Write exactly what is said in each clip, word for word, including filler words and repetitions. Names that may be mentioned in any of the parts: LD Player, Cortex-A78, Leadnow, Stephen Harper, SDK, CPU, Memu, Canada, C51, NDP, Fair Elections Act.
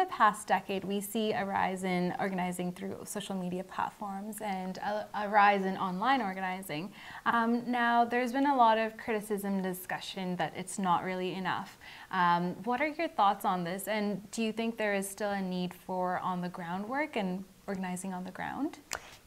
the past decade, we see a rise in organizing through social media platforms and a, a rise in online organizing. Um, now, there's been a lot of criticism and discussion that it's not really enough. Um, what are your thoughts on this, and do you think there is still a need for on-the-ground work and organizing on the ground?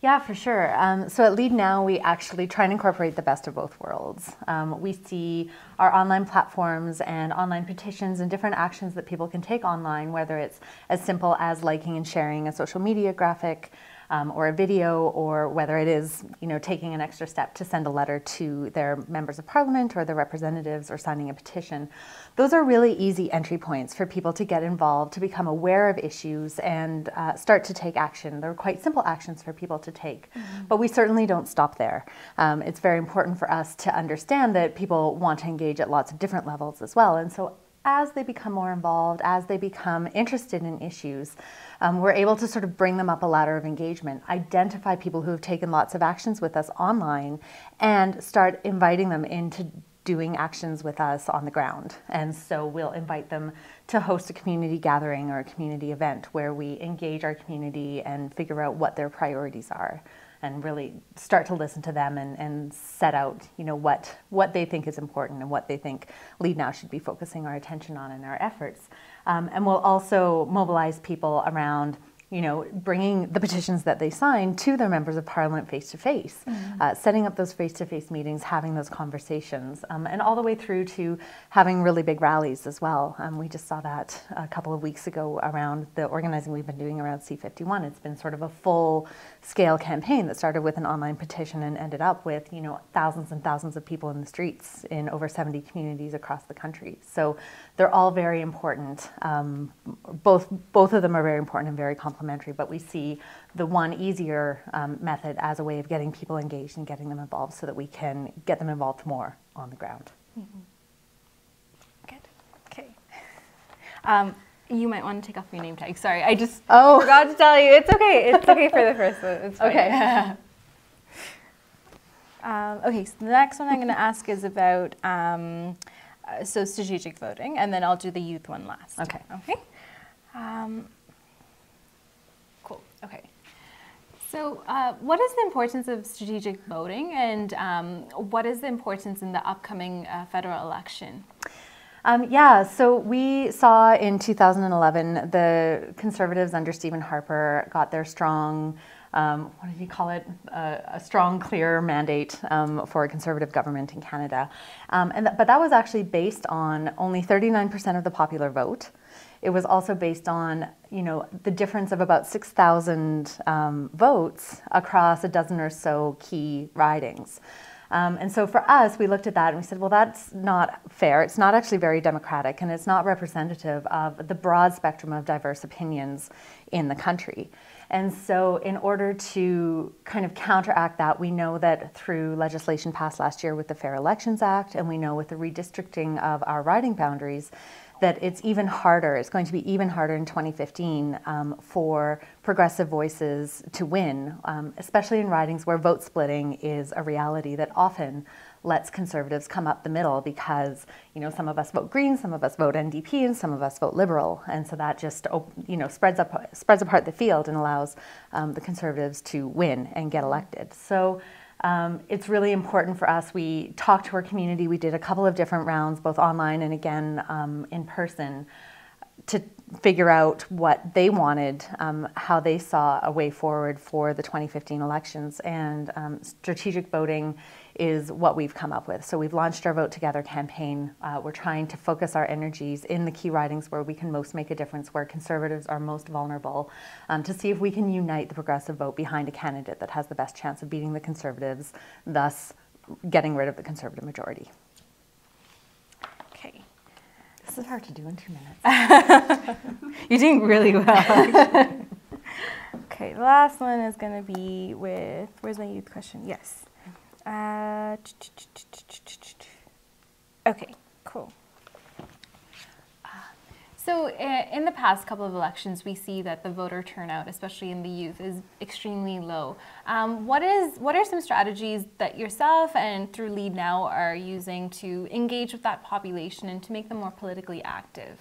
Yeah, for sure. Um, so at Leadnow, we actually try and incorporate the best of both worlds. Um, we see our online platforms and online petitions and different actions that people can take online, whether it's as simple as liking and sharing a social media graphic um, or a video, or whether it is, you know, taking an extra step to send a letter to their members of parliament or their representatives, or signing a petition. Those are really easy entry points for people to get involved, to become aware of issues, and uh, start to take action. They're quite simple actions for people to take, mm-hmm. but we certainly don't stop there. Um, it's very important for us to understand that people want to engage at lots of different levels as well, and so as they become more involved, as they become interested in issues, um, we're able to sort of bring them up a ladder of engagement, identify people who have taken lots of actions with us online, and start inviting them into doing actions with us on the ground. And so we'll invite them to host a community gathering or a community event where we engage our community and figure out what their priorities are, and really start to listen to them and, and set out, you know, what, what they think is important and what they think Leadnow should be focusing our attention on in our efforts. Um, and we'll also mobilize people around, you know, bringing the petitions that they sign to their members of parliament face to face, mm-hmm. uh, setting up those face to face meetings, having those conversations, um, and all the way through to having really big rallies as well. Um, we just saw that a couple of weeks ago around the organizing we've been doing around C fifty-one. It's been sort of a full scale campaign that started with an online petition and ended up with, you know, thousands and thousands of people in the streets in over seventy communities across the country. So they're all very important. Um, both, both of them are very important and very complementary. But we see the one easier um, method as a way of getting people engaged and getting them involved, so that we can get them involved more on the ground. Mm-hmm. Good. Okay. Um, you might want to take off your name tag. Sorry, I just oh. forgot to tell you. It's okay. It's okay for the first one. It's fine. Okay. um, okay. So the next one I'm going to ask is about um, uh, so strategic voting, and then I'll do the youth one last. Okay. Okay. Um, Okay. So uh, what is the importance of strategic voting, and um, what is the importance in the upcoming uh, federal election? Um, yeah, so we saw in two thousand eleven the Conservatives under Stephen Harper got their strong, um, what did he call it, uh, a strong, clear mandate um, for a Conservative government in Canada. Um, and th but that was actually based on only thirty-nine percent of the popular vote. It was also based on, you know, the difference of about six thousand um, votes across a dozen or so key ridings. Um, and so for us, we looked at that and we said, well, that's not fair. It's not actually very democratic, and it's not representative of the broad spectrum of diverse opinions in the country. And so in order to kind of counteract that, we know that through legislation passed last year with the Fair Elections Act, and we know with the redistricting of our riding boundaries, that it's even harder, it's going to be even harder in twenty fifteen um, for progressive voices to win, um, especially in ridings where vote splitting is a reality that often lets Conservatives come up the middle, because, you know, some of us vote Green, some of us vote N D P, and some of us vote Liberal. And so that just, you know, spreads up, spreads apart the field and allows um, the Conservatives to win and get elected. So Um, it's really important for us. We talked to our community. We did a couple of different rounds, both online and again um, in person, to figure out what they wanted, um, how they saw a way forward for the twenty fifteen elections. And um, strategic voting is what we've come up with. So we've launched our Vote Together campaign. Uh, we're trying to focus our energies in the key ridings where we can most make a difference, where Conservatives are most vulnerable, um, to see if we can unite the progressive vote behind a candidate that has the best chance of beating the Conservatives, thus getting rid of the Conservative majority. Okay. This is hard to do in two minutes. You're doing really well. Okay, the last one is going to be with, where's my youth question? Yes. Uh, okay, cool. Uh, so uh, in the past couple of elections, we see that the voter turnout, especially in the youth, is extremely low. Um, what is what are some strategies that yourself and through Leadnow are using to engage with that population and to make them more politically active?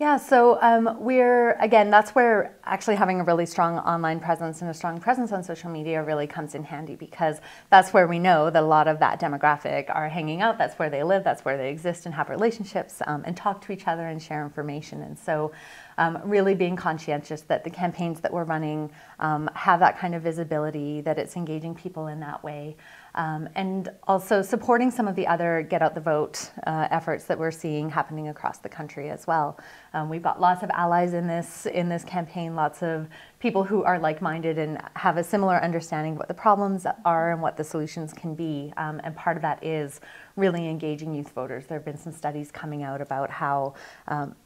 Yeah, so um, we're, again, that's where actually having a really strong online presence and a strong presence on social media really comes in handy, because that's where we know that a lot of that demographic are hanging out. That's where they live, that's where they exist and have relationships um, and talk to each other and share information. And so um, really being conscientious that the campaigns that we're running um, have that kind of visibility, that it's engaging people in that way. Um, and also supporting some of the other Get Out the Vote uh, efforts that we're seeing happening across the country as well. Um, we've got lots of allies in this, in this campaign, lots of people who are like-minded and have a similar understanding of what the problems are and what the solutions can be. Um, and part of that is really engaging youth voters. There have been some studies coming out about how um,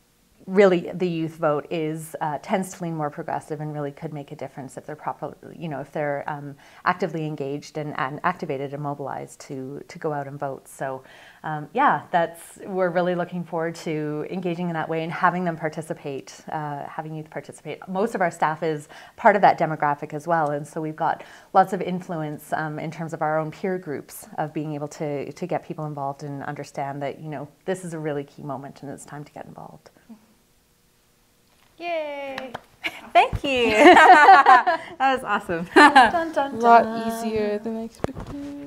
really the youth vote is uh, tends to lean more progressive and really could make a difference if they're properly, you know, if they're um, actively engaged and, and activated and mobilized to to go out and vote. So um, yeah, that's, we're really looking forward to engaging in that way and having them participate, uh, having youth participate. Most of our staff is part of that demographic as well, and so we've got lots of influence um, in terms of our own peer groups of being able to to get people involved and understand that, you know, this is a really key moment and it's time to get involved. Yay! Thank you! That was awesome. Dun, dun, dun. A lot easier than I expected.